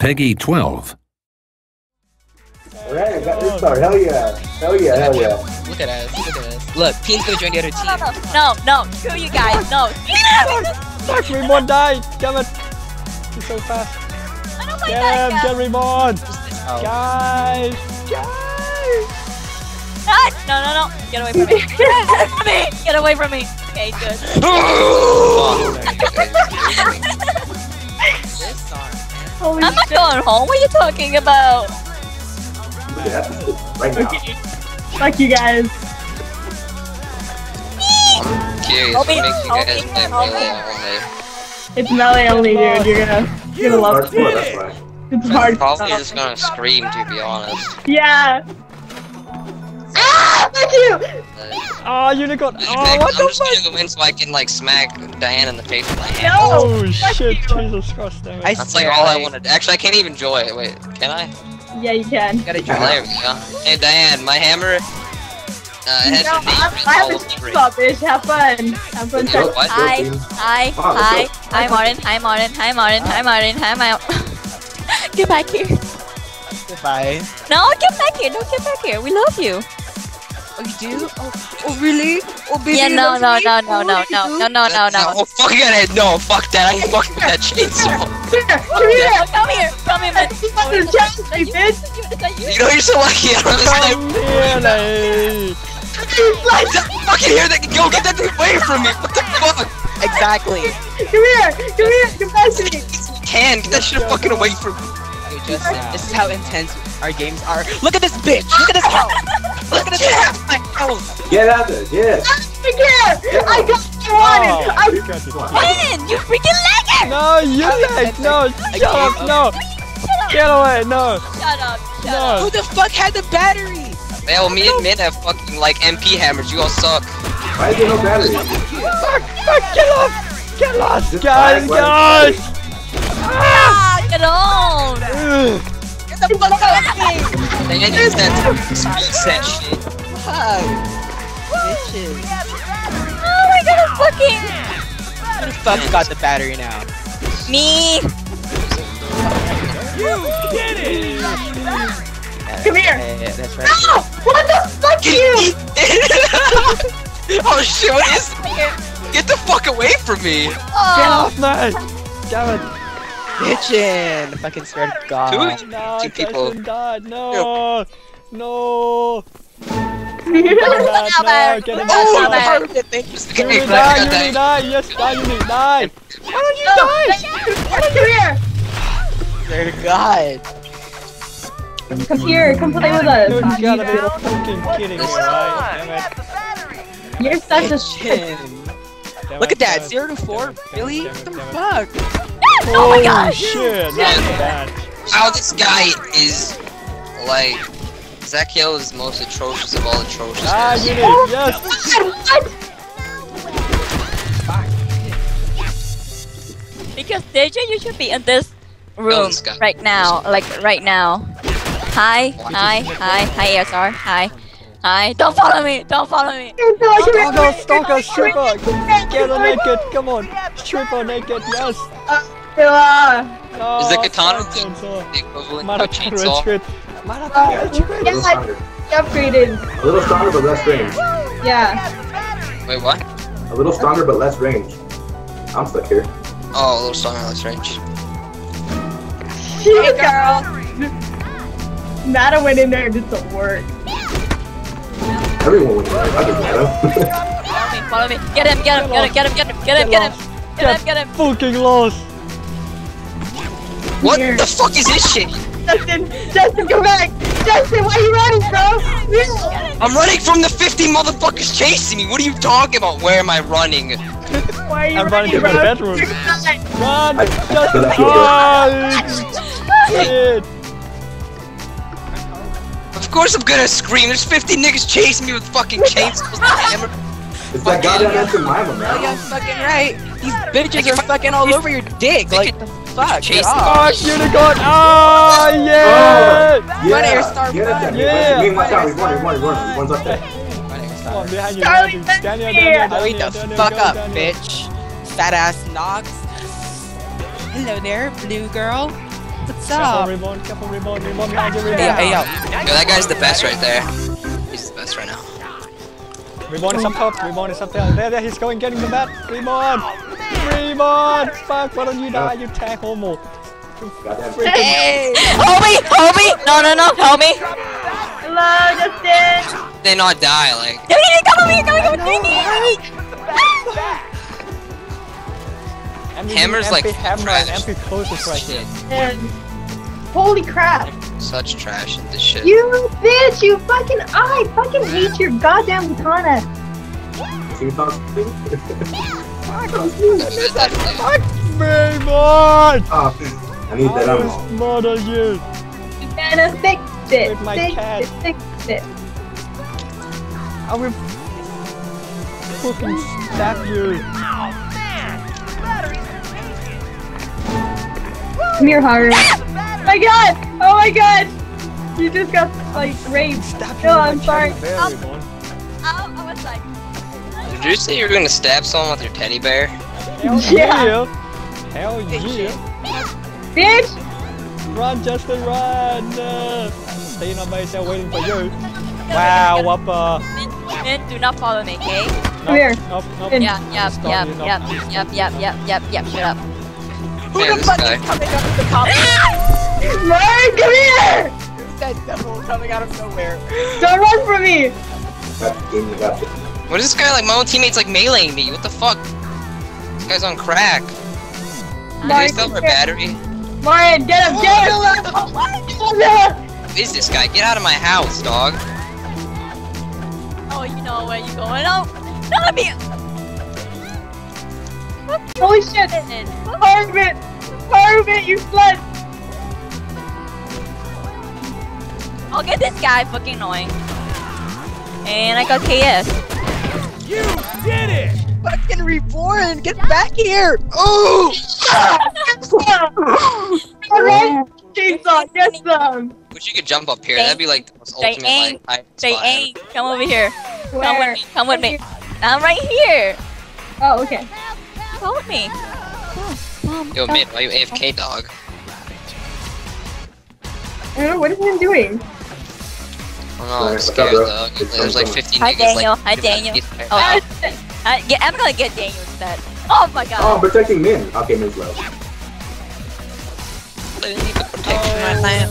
Peggy 12. Alright, we got this star. Hell yeah. Hell yeah, hell yeah. Look at us, look at us. Look, Pink's gonna join the other team. No, no, no. Screw you guys, no. Fuck, Raymond died. Damn it. He's so fast. I don't like that guy. Get Raymond. Guys. Guys. No, no, no. Get away from me. Get away from me. Okay, good. I'm not going home. What are you talking about? Yeah, right now. Okay. Fuck you guys. I'm curious what makes you guys play melee only. It's melee only, dude. You're gonna love it. It's hard. I'm probably just gonna scream, to be honest. Yeah. Ah, fuck you! Oh, unicorn. Oh, what the fuck? I'm just gonna go in so I can like smack Diane in the face with my hand. No, oh shit, Jesus Christ, damn it. That's like all I wanted. Actually, I can't even joy. Wait, can I? Yeah, you can. You gotta there we go. Hey, Diane, my hammer. Has no, I have a stop, bitch. Have fun. Have fun. Yo, hi, Martin. Hi, Martin. Get back here. Goodbye. No, get back here. Don't get back here. We love you. Oh, you do? Oh, really? Oh, baby. Yeah, no. Oh, fuck it. No, fuck that. I ain't fucking with that chainsaw. Come here, man. You know you're so lucky. I don't fucking hear that. Go get that thing away from me. What the fuck? Exactly. Come here. Come back to me. You can. Get that shit fucking away from me. This is how intense our games are. Look at this bitch! Look at this house! Look at this house! My house! Get out there! Yeah! I got you wanted! I win! You freaking lagger! No, you lag! No! Shut up! No! Get away! No! Shut up! Who the fuck had the battery? Well, me and Min have fucking like MP hammers. You all suck. Why is there no battery? Fuck! Get off! Get lost, guys! Guys! Get on! Get the fuck out of me! They ain't used that to speech that shit. Fuck. Bitches. Oh my god, I'm fucking... Who the fuck got the battery now? Me! You did it! Come here! Yeah, that's right. No! What the fuck you! Oh shit, what is this? Get the fuck away from me! Oh. Get off, man! Damn it. Kitchen! Fucking swear to God. Two people. God, no! No! You die! Why don't you die? Come here! Swear to God. Come here, come play with us. You gotta be fucking kidding me, right? You're such a shit. Look at that, 0 to 4? Really? What the fuck? Oh my gosh! Shit, how this guy is like Zakiel is most atrocious of all atrocious. Ah, you did, yes! What? Because DJ, you should be in this room right now, like right now. Hi, ESR. Hi. Don't follow me! Stalker, stripper! Get her naked, come on! Stripper naked, yes! Is the katana thing the equivalent of a chainsaw? Yeah, upgraded. A little stronger but less range. Yeah. Wait, what? A little stronger but less range. I'm stuck here. Oh, a little stronger, less range. Hey, girl. Nada went in there and did some work. Everyone went in there. I didn't matter. Follow me. Get him. Fucking lost. What the fuck is this shit? Justin, come back! Justin, why are you running, bro? I'm running from the 50 motherfuckers chasing me. What are you talking about? Where am I running? Why are you running, bro? I'm running to the bedroom. Run, Justin! Oh, of course I'm gonna scream. There's 50 niggas chasing me with fucking chainsaws and hammer. It's that goddamn Mima, man. You're fucking right. These bitches are fucking all over your dick. Like, the fuck? Chase off. Oh, unicorn. Oh, yeah. Yeah. One's up there. Daniel. Wait the fuck up, bitch. Fat ass Nox. Hello there, blue girl. What's up? Couple rebound, rebound, rebound. Hey, yo. Yo, that guy's the best right there. He's the best right now. Reborn is up top, Reborn is up there. There, there, he's going, getting the bat. Reborn! Reborn! Fuck, why don't you die, you tag homo? Hey! Help me! Help me! No, no, no, help me! Hello, Justin! They not die, like. Come on, come on, come on! Hammer's like trash. Empty closest right here. Holy crap! Such trash and this shit. You bitch! You fucking I fucking hate your goddamn katana. Fuck me, boy! I need that ammo. I murder you. You better fix it. Fix it. I will fucking stab you. Oh man! Batteries. Come here, Haru. Oh my god! Oh my god! You just got like raped. Stop no, I'm sorry. I was like. Did you say you were gonna stab someone with your teddy bear? Hell yeah! Hell yeah! Bitch! Run, Justin, run! Staying on by yourself, waiting for you. Wow, Wappa! Men, do not follow me, okay? Come here. Yep. Shut up. Who the fuck is coming up with the cops? Ryan, come here! There's that devil coming out of nowhere. Don't run from me! What is this guy like? My own teammates like meleeing me. What the fuck? This guy's on crack. Did I steal her battery? Ryan, get him! Get him! What is this guy? Get out of my house, dog. Oh, you know where you going? Oh, not me! Holy shit! Harvin! Harvin, you fled! I'll get this guy fucking annoying. And I got KS. You did it! Fucking Reborn! Get back here! Oh! Alright! Chainsaw, get some! Wish you could jump up here. That'd be like the most ultimate like they ain't. Come over here. Where? Come with me. Come with me. I'm right here. Oh, okay. Come with me. Yo, mid, why you AFK, dog? I don't know, what is he doing? Oh, I'm scared though. There's like 15 niggas. Daniel. Hi, Daniel. Hi, Daniel. I'm gonna get Daniel instead. Oh my god. Oh, I'm protecting men. Okay, men's low. I need the protection right now.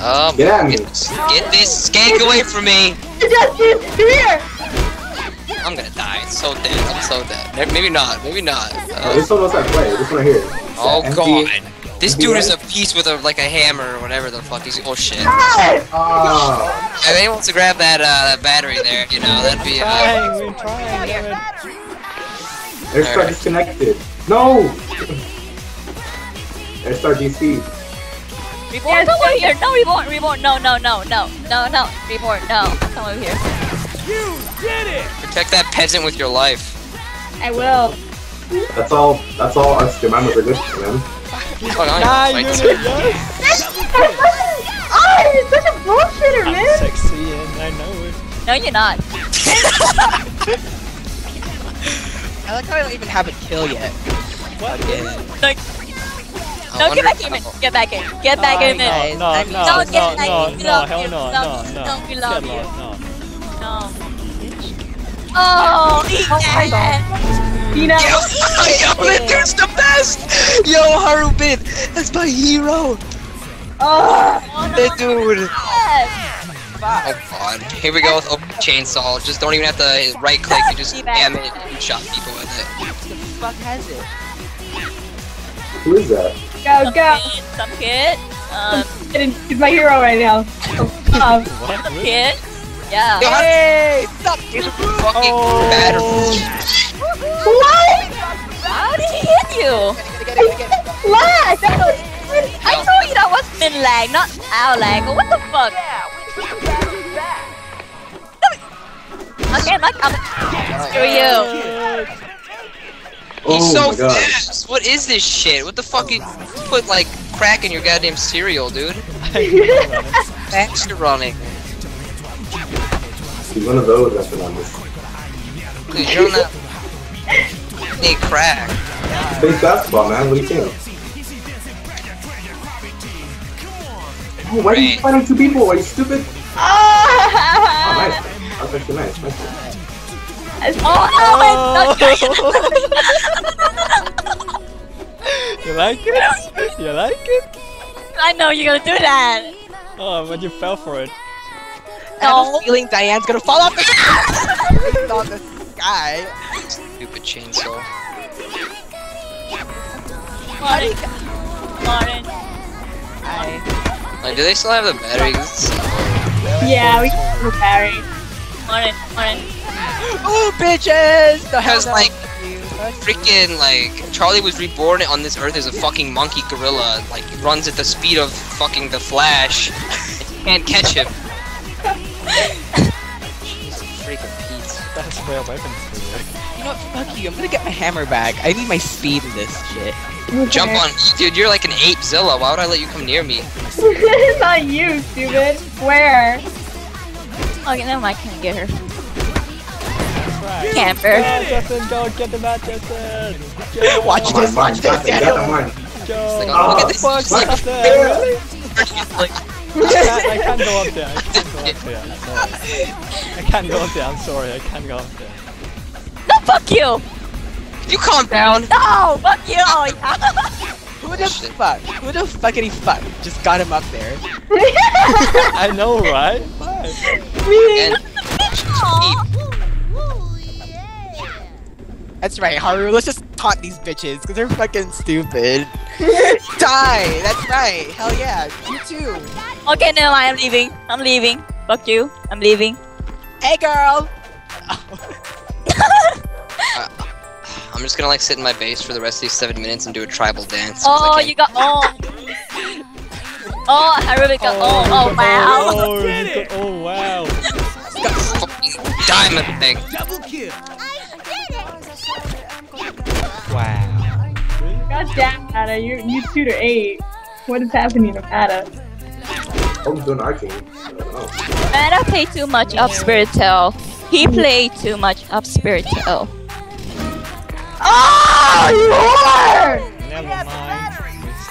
Oh, get this skank away from me. Justin, come here. I'm gonna die. It's so dead. I'm so dead. Maybe not. Maybe not. This one was at play. This one right here. Oh god. This dude is a piece with a like a hammer or whatever the fuck he's. Oh shit! If anyone wants to grab that that battery there, you know that'd be. Airstar disconnected. No. Airstar DC. Reborn, come over here! No, Reborn, Reborn, no, Reborn, no, come over here. You did it! Protect that peasant with your life. I will. That's all. That's all us Jemima are good for, man. Oh, you're such a bullshitter, man! I'm sexy and I know it. No, you're not. I like how I don't even have a kill yet. What? Like, no, get back in, get back in, get back in. No, hell no. Oh, eat that! You know? Yo, Harubin, there's the best! Yo, Harubin, that's my hero! Oh, that dude! Oh god, here we go with open chainsaw. Just don't even have to right click, you just damn it and shot people with it. Who the fuck has it? Who is that? Go, go! Some kid? He's my hero right now. Some kid? Yeah. Hey! Stop! He's a fucking battery. What? How did he hit you? It's lag! I told you that was min lag, not our lag. What the fuck? Okay, I'm screw you. He's so fast. What is this shit? What the fuck? You put like crack in your goddamn cereal, dude. Faster running. He's one of those that's been on this. Dude, you're not. Need crack. Big basketball, man. What do you think? Oh, why are you fighting two people? Are you stupid? Oh, nice. That's actually nice. Oh, no, it's not. You like it? You like it? I know you're gonna do that. Oh, but you fell for it. No. I have a feeling Diane's gonna fall off the sky. Stupid chainsaw. Morning. Morning. Hi. Like, do they still have the batteries? Yeah, we can repair. Morning. Morning. Ooh, bitches! Because, like, freaking, like, Charlie was reborn on this earth as a fucking monkey gorilla. Like, he runs at the speed of fucking the Flash. You can't catch him. Jesus freaking Pete. That's where weapons do it. You know what, fuck you, I'm gonna get my hammer back. I need my speed in this shit. Okay. Jump on me, dude, you're like an apezilla. Why would I let you come near me? It's not you, stupid. Where? Oh, okay, no, I can't get her. That's right. Camper. No, Justin, don't get the bat, Justin. Go. Watch this, watch this. Look at this. Fuck, Justin. I can't go up there, I can't go up there, I'm sorry, I can't go up there. No, fuck you! You calm down! No, fuck you! Who the fuckity fuck just got him up there? I know, right? That's right, Haru, let's just taunt these bitches, cause they're fucking stupid. Die! That's right! Hell yeah! You too! Okay, never mind, I'm leaving. I'm leaving. Fuck you. I'm leaving. Hey, girl! I'm just gonna, like, sit in my base for the rest of these 7 minutes and do a tribal dance. Oh, you got all! Oh, I really got all! Oh, wow! Oh, wow! You got a fucking diamond thing! Double kill! Wow. God damn, Ada, you 2 to 8. What is happening to Ada? I'm doing arcane. Ada played too much of Spiritel. He played too much of Spiritel. Oh, you are! Never mind.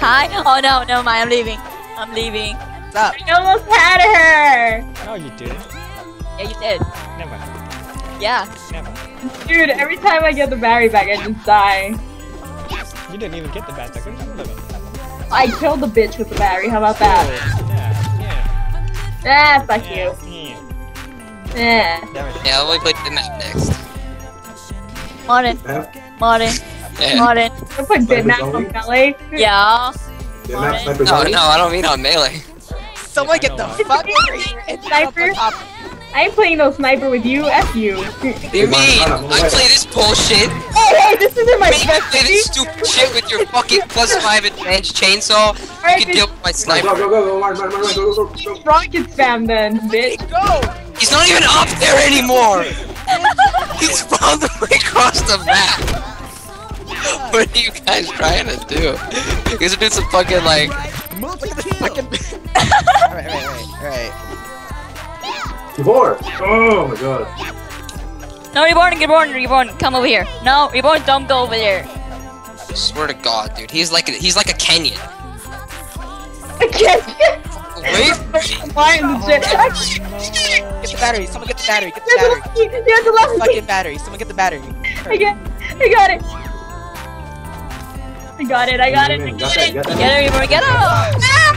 Hi? Oh no, no, mind. I'm leaving. I'm leaving. What's up? I almost had her! No, you didn't. Yeah, you did. Never. Yeah. Never. Dude, every time I get the battery back, I just die. You didn't even get the battery back. What are you talking about? I killed the bitch with the battery. How about that? Yeah. Ah, fuck you. Yeah, I'll play the map next. Martin. I'll put Bitmap on melee. Yeah. No, I don't mean on melee. Someone get the fuck out of here. I ain't playing no sniper with you, F you. You mean? I play this bullshit. Hey, this isn't my specialty. You play this stupid shit with your fucking +5 advanced chainsaw. You can deal with my sniper. Go. Rocket spam then, bitch. Go. He's not even up there anymore. He's all the way across the map. What are you guys trying to do? You guys are doing some fucking like... Alright. Reborn! Oh my god. No, Reborn, come over here. No, Reborn, don't go over there. I swear to god, dude, he's like a Kenyan. A Kenyan? Wait. Get the battery, someone get the battery, get the battery. There's a lucky fucking battery, someone get the battery. I got it. Get her, Reborn, get her!